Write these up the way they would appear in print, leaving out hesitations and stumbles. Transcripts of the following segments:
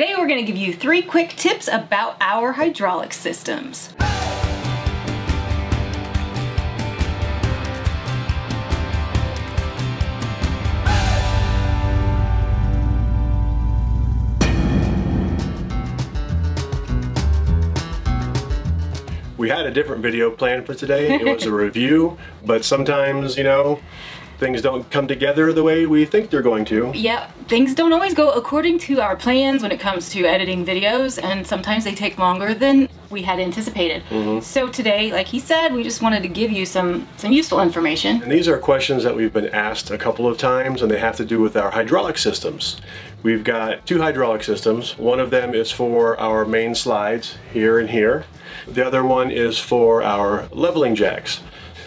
Today we're going to give you 3 quick tips about our hydraulic systems. We had a different video planned for today. It was a review, but sometimes, you know, things don't come together the way we think they're going to. Yep, things don't always go according to our plans when it comes to editing videos, and sometimes they take longer than we had anticipated. So today, like he said, we just wanted to give you some useful information. And these are questions that we've been asked a couple of times, and they have to do with our hydraulic systems. We've got 2 hydraulic systems. One of them is for our main slides, here and here. The other one is for our leveling jacks.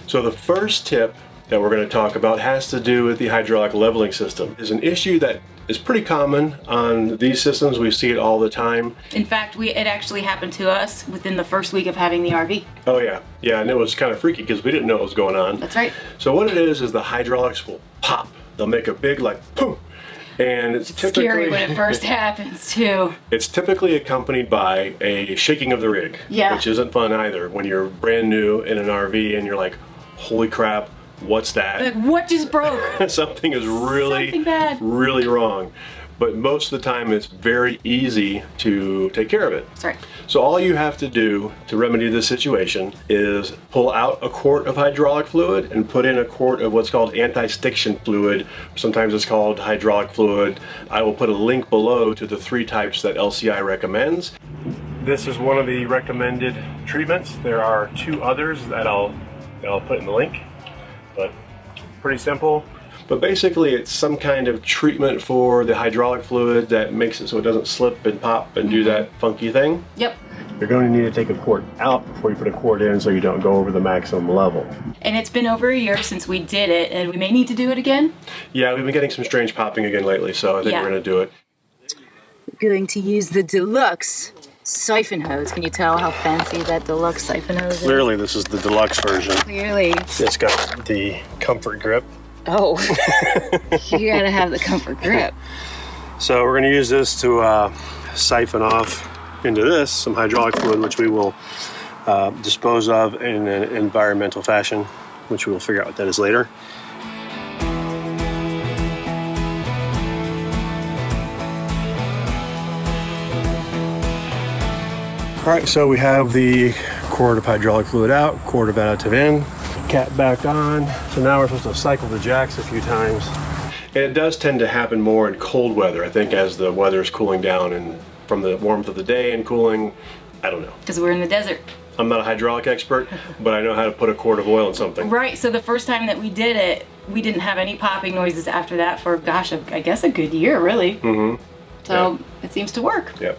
So the first tip that we're going to talk about has to do with the hydraulic leveling system. It's an issue that is pretty common on these systems. We see it all the time. In fact, it actually happened to us within the first week of having the RV. Oh yeah, yeah, and it was kind of freaky because we didn't know what was going on. That's right. So what it is the hydraulics will pop. They'll make a big, like, poof. And it's typically scary when it first happens too. It's typically accompanied by a shaking of the rig, which isn't fun either when you're brand new in an RV and you're like, holy crap, what's that? Like, what just broke? Something is really wrong. But most of the time it's very easy to take care of it. That's right. So all you have to do to remedy this situation is pull out a quart of hydraulic fluid and put in a quart of what's called anti-stiction fluid. Sometimes it's called hydraulic fluid. I will put a link below to the 3 types that LCI recommends. This is one of the recommended treatments. There are 2 others that I'll put in the link. But pretty simple. But basically it's some kind of treatment for the hydraulic fluid that makes it so it doesn't slip and pop and do that funky thing. Yep. You're going to need to take a quart out before you put a quart in so you don't go over the maximum level. And it's been over a year since we did it, and we may need to do it again. Yeah, we've been getting some strange popping again lately, so I think we're going to do it. We're going to use the deluxe siphon hose. Can you tell how fancy that deluxe siphon hose is? Clearly this is the deluxe version. Clearly. It's got the comfort grip. Oh, you gotta have the comfort grip. So we're gonna use this to siphon off into this some hydraulic fluid, which we will dispose of in an environmental fashion, which we will figure out what that is later. All right, so we have the quart of hydraulic fluid out, quart of additive in, cap back on. So now we're supposed to cycle the jacks a few times. And it does tend to happen more in cold weather, I think, as the weather is cooling down and from the warmth of the day and cooling, I don't know. Because we're in the desert. I'm not a hydraulic expert, but I know how to put a quart of oil in something. Right, so the first time that we did it, we didn't have any popping noises after that for, gosh, I guess a good year, really. So it seems to work. Yeah.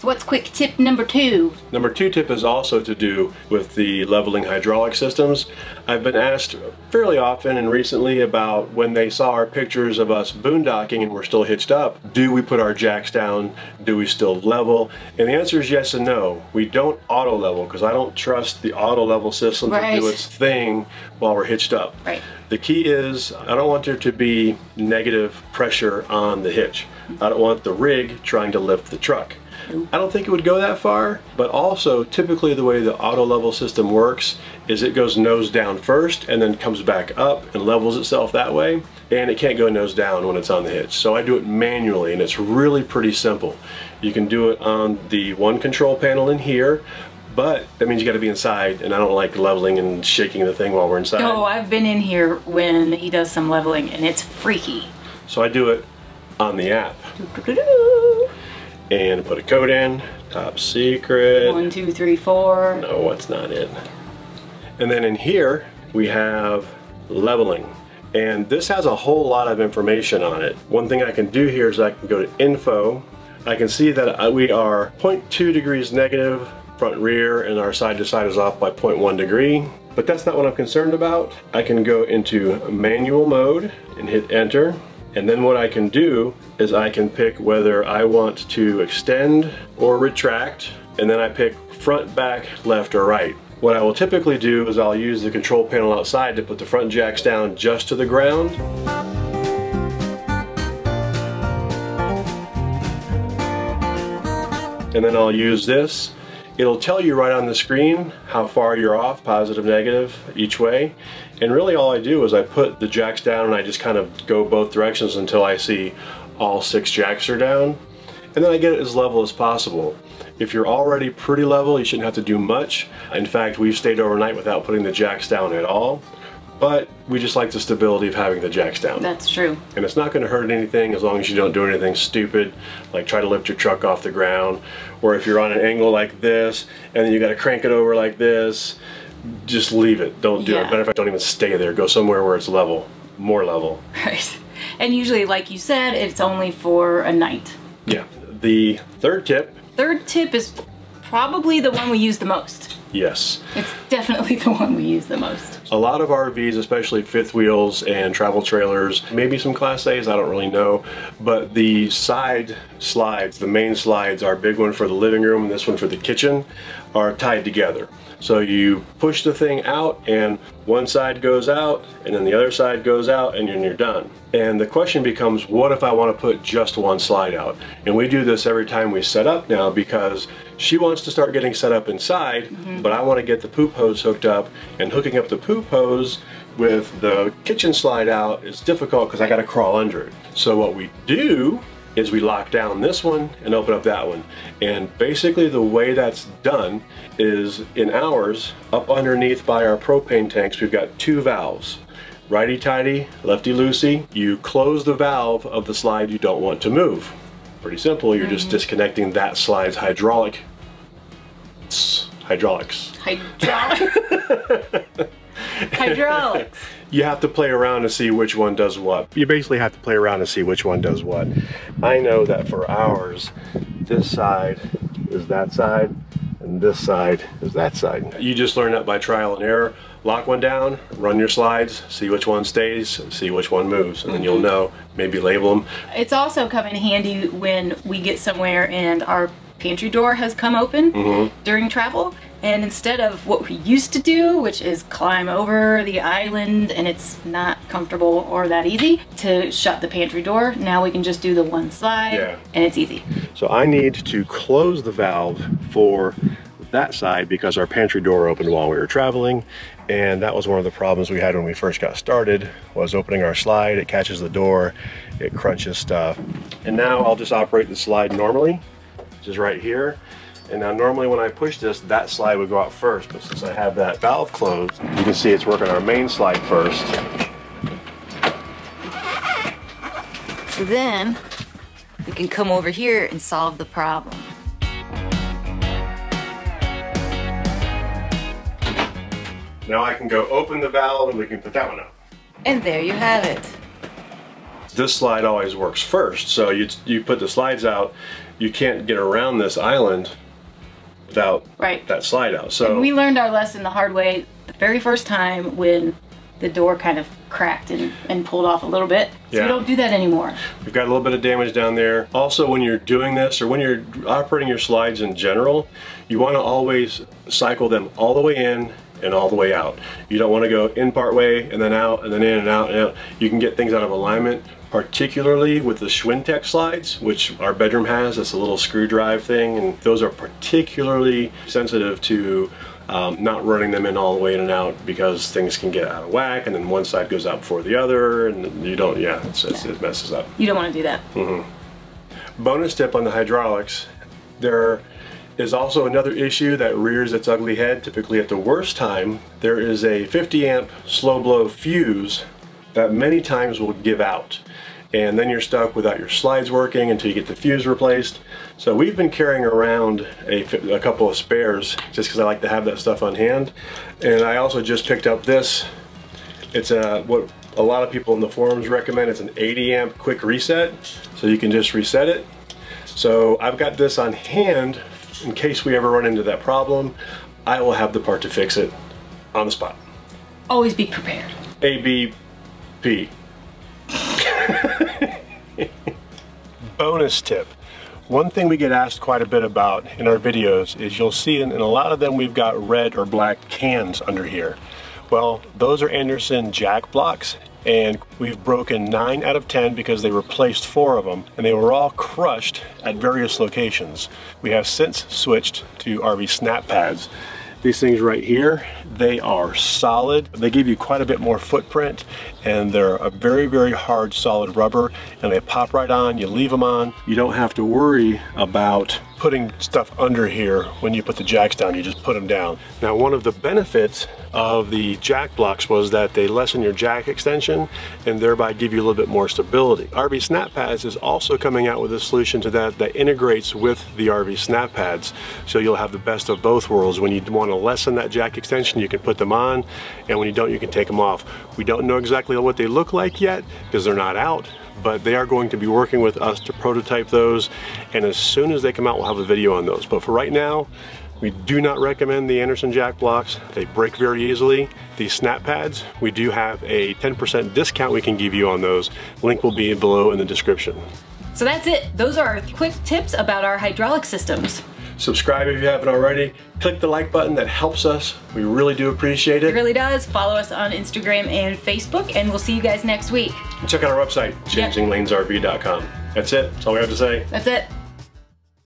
So what's quick tip number 2? Number 2 tip is also to do with the leveling hydraulic systems. I've been asked fairly often and recently about when they saw our pictures of us boondocking and we're still hitched up, do we put our jacks down? Do we still level? And the answer is yes and no. We don't auto level because I don't trust the auto level system to do its thing while we're hitched up. Right. The key is I don't want there to be negative pressure on the hitch. I don't want the rig trying to lift the truck. I don't think it would go that far, but also typically the way the auto level system works is it goes nose down first and then comes back up and levels itself that way, and it can't go nose down when it's on the hitch. So I do it manually, and it's really pretty simple. You can do it on the one control panel in here, but that means you gotta be inside, and I don't like leveling and shaking the thing while we're inside. Oh, I've been in here when he does some leveling, and it's freaky. So I do it on the app. And put a code in, top secret. 1234. No, that's not it. And then in here, we have leveling. And this has a whole lot of information on it. One thing I can do here is I can go to info. I can see that we are 0.2 degrees negative, front rear, and our side to side is off by 0.1 degree. But that's not what I'm concerned about. I can go into manual mode and hit enter. And then what I can do is I can pick whether I want to extend or retract, and then I pick front, back, left, or right. What I will typically do is I'll use the control panel outside to put the front jacks down just to the ground. and then I'll use this. It'll tell you right on the screen how far you're off, positive, negative, each way. And really all I do is I put the jacks down and I just kind of go both directions until I see all 6 jacks are down. And then I get it as level as possible. If you're already pretty level, you shouldn't have to do much. In fact, we've stayed overnight without putting the jacks down at all. But we just like the stability of having the jacks down. That's true. And it's not going to hurt anything as long as you don't do anything stupid, like try to lift your truck off the ground, or if you're on an angle like this and then you got to crank it over like this, just leave it. Don't do it. Matter of fact, don't even stay there. Go somewhere where it's level, more level. Right. And usually, like you said, it's only for a night. Yeah. The third tip is probably the one we use the most. Yes. It's definitely the one we use the most. A lot of RVs, especially fifth wheels and travel trailers, maybe some Class A's, I don't really know, but the side slides, the main slides, our big one for the living room and this one for the kitchen, are tied together. So you push the thing out and one side goes out and then the other side goes out and then you're done. And the question becomes, what if I want to put just one slide out? And we do this every time we set up now because she wants to start getting set up inside, but I want to get the poop hose hooked up, and hooking up the poop hose with the kitchen slide out is difficult because I got to crawl under it. So what we do is we lock down this one and open up that one. And basically the way that's done is in ours, up underneath by our propane tanks, we've got 2 valves. Righty-tighty, lefty-loosey. You close the valve of the slide you don't want to move. Pretty simple, you're just disconnecting that slide's hydraulics. You have to play around to see which one does what. You basically have to play around to see which one does what. I know that for ours, this side is that side, and this side is that side. You just learn that by trial and error. Lock one down, run your slides, see which one stays, see which one moves, and then you'll know, maybe label them. It's also come in handy when we get somewhere and our pantry door has come open during travel, and instead of what we used to do, which is climb over the island, and it's not comfortable or that easy to shut the pantry door, now we can just do the one slide and it's easy. So I need to close the valve for that side because our pantry door opened while we were traveling, and that was one of the problems we had when we first got started, was opening our slide, it catches the door, it crunches stuff. And now I'll just operate the slide normally, which is right here. And now normally when I push this, that slide would go out first, but since I have that valve closed, you can see it's working our main slide first. So then we can come over here and solve the problem. Now I can go open the valve and we can put that one up. And there you have it. This slide always works first, so you put the slides out, you can't get around this island without that slide out. So and we learned our lesson the hard way the very first time when the door kind of cracked and pulled off a little bit. So we don't do that anymore. We've got a little bit of damage down there. Also, when you're doing this, or when you're operating your slides in general, you want to always cycle them all the way in and all the way out. You don't want to go in part way and then out and then in and out and out. You can get things out of alignment, particularly with the Schwintek slides, which our bedroom has. It's a little screw drive thing, and those are particularly sensitive to not running them in all the way in and out, because things can get out of whack and then one side goes out before the other and you don't, it messes up. You don't want to do that. Bonus tip on the hydraulics, they're is also another issue that rears its ugly head typically at the worst time. There is a 50 amp slow blow fuse that many times will give out, and then you're stuck without your slides working until you get the fuse replaced. So we've been carrying around a couple of spares just because I like to have that stuff on hand. And I also just picked up this. It's what a lot of people in the forums recommend. It's an 80 amp quick reset, so you can just reset it. So I've got this on hand in case we ever run into that problem. I will have the part to fix it on the spot. Always be prepared. ABP. Bonus tip. One thing we get asked quite a bit about in our videos is you'll see in a lot of them we've got red or black cans under here. Well, those are Andersen jack blocks, and we've broken 9 out of 10 because they replaced 4 of them, and they were all crushed at various locations. We have since switched to RV SnapPads. These things right here, they are solid. They give you quite a bit more footprint, and they're a very, very hard, solid rubber, and they pop right on. You leave them on. You don't have to worry about putting stuff under here when you put the jacks down. You just put them down. Now, one of the benefits of the jack blocks was that they lessen your jack extension and thereby give you a little bit more stability. RV SnapPads is also coming out with a solution to that that integrates with the RV SnapPads, so you'll have the best of both worlds. When you want to lessen that jack extension, you can put them on, and when you don't, you can take them off. We don't know exactly what they look like yet because they're not out, but they are going to be working with us to prototype those, and as soon as they come out, we'll have a video on those. But for right now, we do not recommend the Andersen jack blocks. They break very easily. These snap pads, we do have a 10% discount we can give you on those. Link will be below in the description. So that's it. Those are our quick tips about our hydraulic systems. Subscribe if you haven't already. Click the like button, that helps us. We really do appreciate it. It really does. Follow us on Instagram and Facebook, and we'll see you guys next week. Check out our website, changinglanesrv.com. That's it. That's all we have to say. That's it.